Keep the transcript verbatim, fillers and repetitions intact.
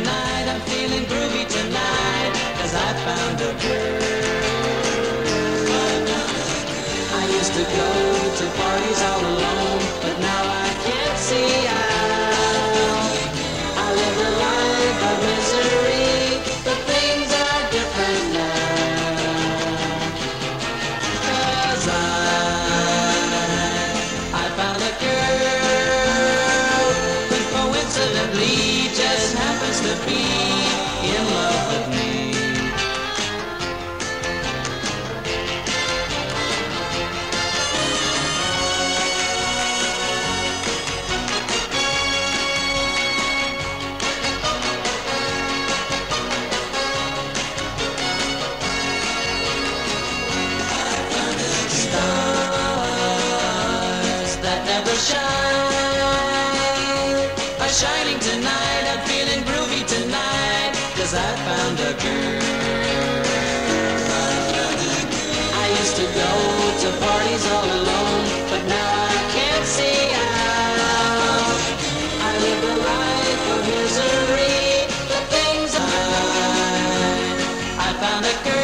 tonight, I'm feeling groovy tonight, 'cause I found a girl. I used to go to parties all alone, but now I can't see out. I live a life of misery, but things are different now, 'cause I, I found a girl who coincidentally just happens to be in love with me. Never shine are shining tonight, I'm feeling groovy tonight, 'cause I found a girl. I used to go to parties all alone, but now I can't see out. I live a life of misery, but things I, I found a girl.